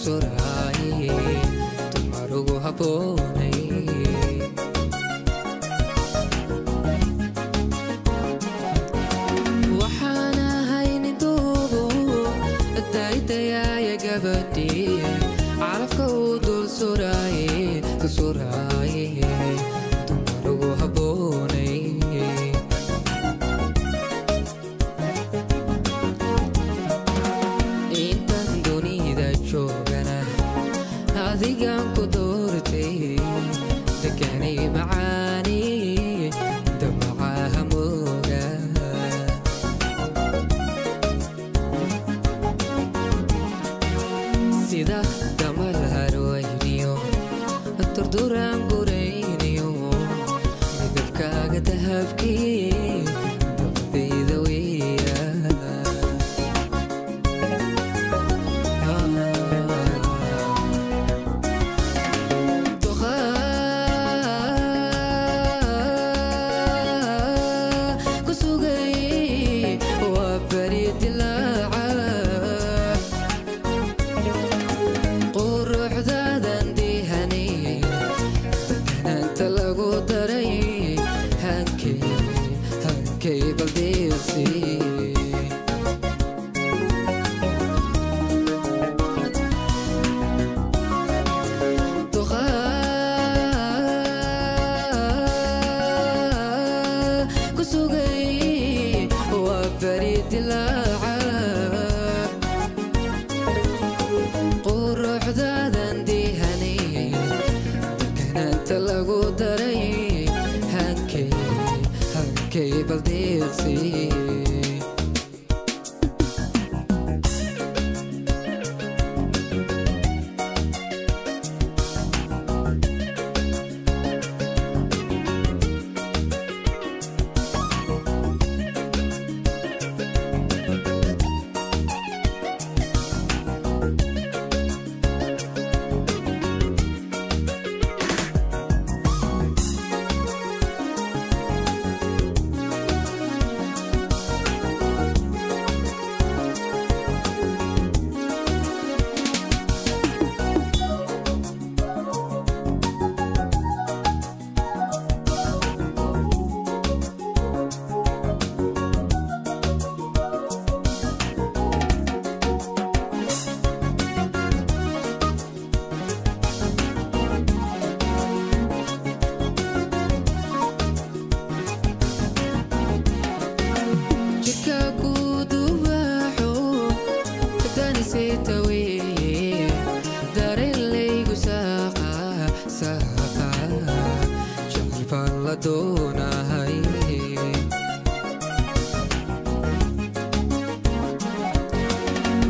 सुराई तुम्हारो गोहापो नहीं وحنا هين دوبو الدايت يا جبتي عرفك ودول سراي كسراي تمرو غهبوني انت دوني دا شوغنا عزيقا قدورتي تكاني معاني دمعاها موجة سيدا دمالها روينيو التردوران قرينيو ببكاقة تهبكي دمبي ذوية تخا كسوغي وبريد العاب قروح ذادا دي هني انت لقو دري هنكي هنكي بلديسي تخا كسوغي وبريد العاب قروح ذادا دي هني انت لقو دري هنكي هنكي بلديسي سيتوي دار اللي قساقة ساقة شمف الله دونها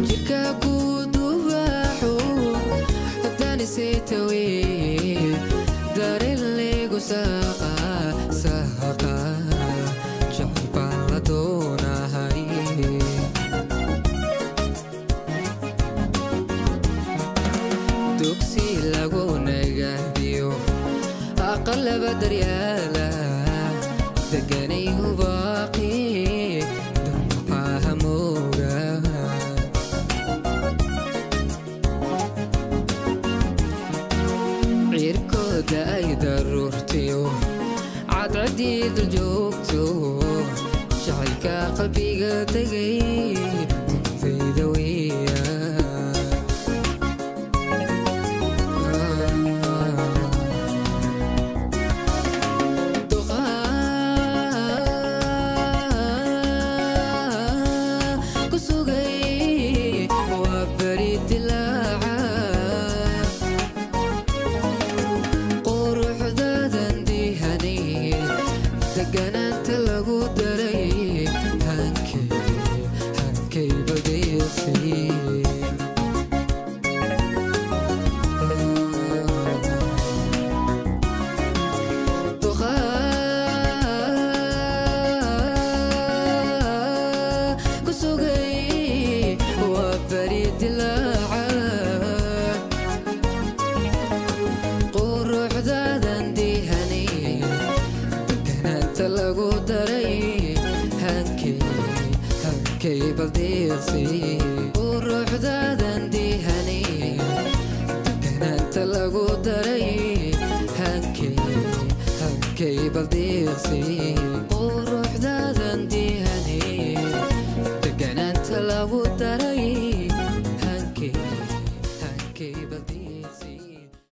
جيكا قدو باحو داني سيتوي دار اللي قساقة ساقة شمف الله دونها تكسي لغونا قهديو أقل بدريالا دقانيه باقي دمعاها موجة عيركو داي درورتيو عاد عديد الجوكتو شعلكا قلبي قتقي في ذوية قلبي يغسي والروح ذا ذندي هني تقنت لو تري هنكي هنكي بلدي.